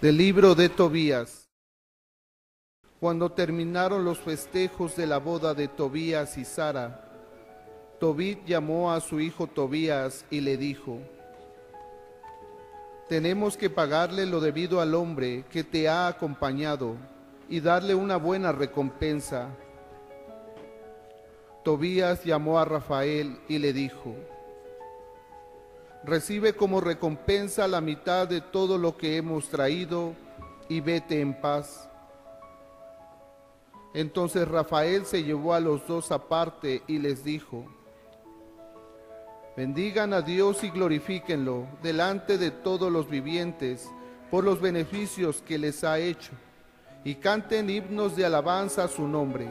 Del libro de Tobías. Cuando terminaron los festejos de la boda de Tobías y Sara, Tobit llamó a su hijo Tobías y le dijo: tenemos que pagarle lo debido al hombre que te ha acompañado y darle una buena recompensa. Tobías llamó a Rafael y le dijo: recibe como recompensa la mitad de todo lo que hemos traído y vete en paz. Entonces Rafael se llevó a los dos aparte y les dijo: bendigan a Dios y glorifíquenlo delante de todos los vivientes por los beneficios que les ha hecho, y canten himnos de alabanza a su nombre.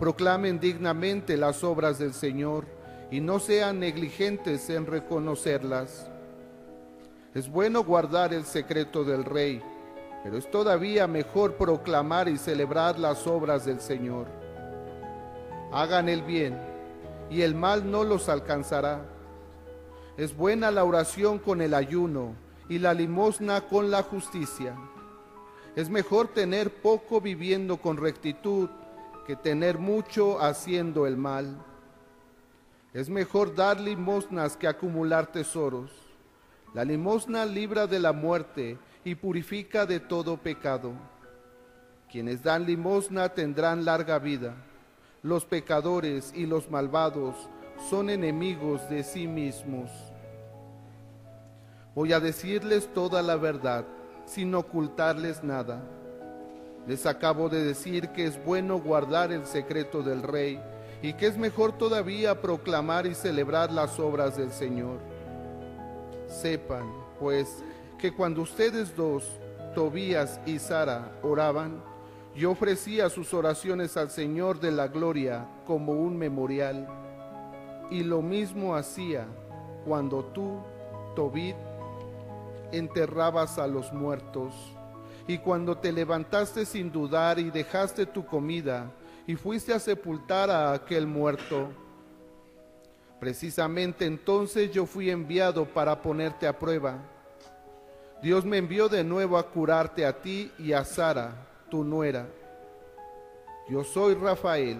Proclamen dignamente las obras del Señor y no sean negligentes en reconocerlas. Es bueno guardar el secreto del Rey, pero es todavía mejor proclamar y celebrar las obras del Señor. Hagan el bien, y el mal no los alcanzará. Es buena la oración con el ayuno, y la limosna con la justicia. Es mejor tener poco viviendo con rectitud, que tener mucho haciendo el mal. Es mejor dar limosnas que acumular tesoros. La limosna libra de la muerte y purifica de todo pecado. Quienes dan limosna tendrán larga vida. Los pecadores y los malvados son enemigos de sí mismos. Voy a decirles toda la verdad, sin ocultarles nada. Les acabo de decir que es bueno guardar el secreto del Rey, y que es mejor todavía proclamar y celebrar las obras del Señor. Sepan, pues, que cuando ustedes dos, Tobías y Sara, oraban, yo ofrecía sus oraciones al Señor de la gloria como un memorial. Y lo mismo hacía cuando tú, Tobit, enterrabas a los muertos, y cuando te levantaste sin dudar y dejaste tu comida, y fuiste a sepultar a aquel muerto. Precisamente entonces yo fui enviado para ponerte a prueba. Dios me envió de nuevo a curarte a ti y a Sara, tu nuera. Yo soy Rafael,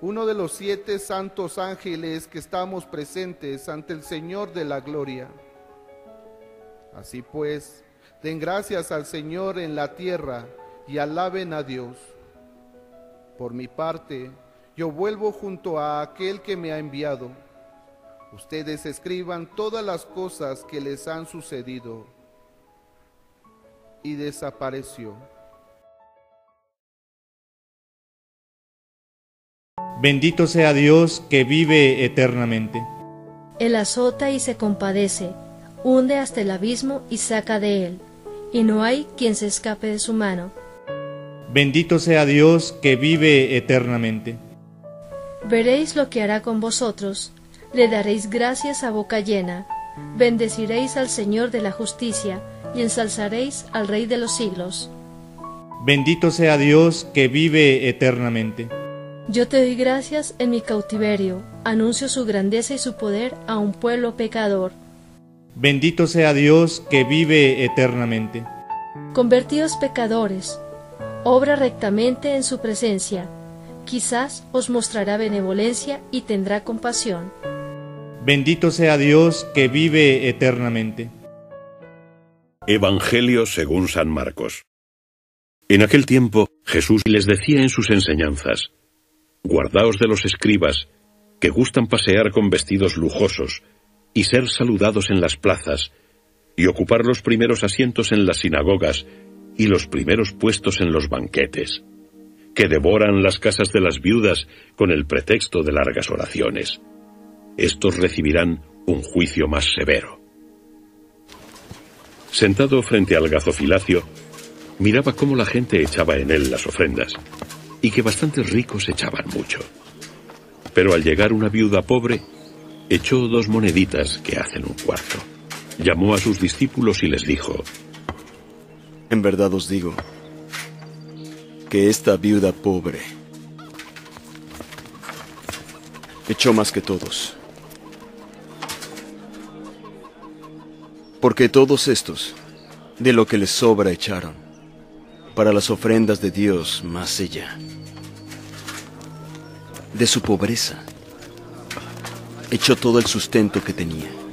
uno de los 7 santos ángeles que estamos presentes ante el Señor de la gloria. Así pues, den gracias al Señor en la tierra y alaben a Dios. Por mi parte, yo vuelvo junto a aquel que me ha enviado. Ustedes escriban todas las cosas que les han sucedido. Y desapareció. Bendito sea Dios que vive eternamente. Él azota y se compadece, hunde hasta el abismo y saca de él, y no hay quien se escape de su mano. Bendito sea Dios que vive eternamente. Veréis lo que hará con vosotros, le daréis gracias a boca llena, bendeciréis al Señor de la justicia y ensalzaréis al Rey de los siglos. Bendito sea Dios que vive eternamente. Yo te doy gracias en mi cautiverio, anuncio su grandeza y su poder a un pueblo pecador. Bendito sea Dios que vive eternamente. Convertíos pecadores, obra rectamente en su presencia, quizás os mostrará benevolencia y tendrá compasión. Bendito sea Dios que vive eternamente. Evangelio según San Marcos. En aquel tiempo Jesús les decía en sus enseñanzas: guardaos de los escribas, que gustan pasear con vestidos lujosos, y ser saludados en las plazas, y ocupar los primeros asientos en las sinagogas, y los primeros puestos en los banquetes, que devoran las casas de las viudas con el pretexto de largas oraciones. Estos recibirán un juicio más severo. Sentado frente al gazofilacio, miraba cómo la gente echaba en él las ofrendas, y que bastantes ricos echaban mucho. Pero al llegar una viuda pobre, echó 2 moneditas que hacen un cuarto. Llamó a sus discípulos y les dijo: en verdad os digo que esta viuda pobre echó más que todos, porque todos estos de lo que les sobra echaron, para las ofrendas de Dios más ella. De su pobreza echó todo el sustento que tenía.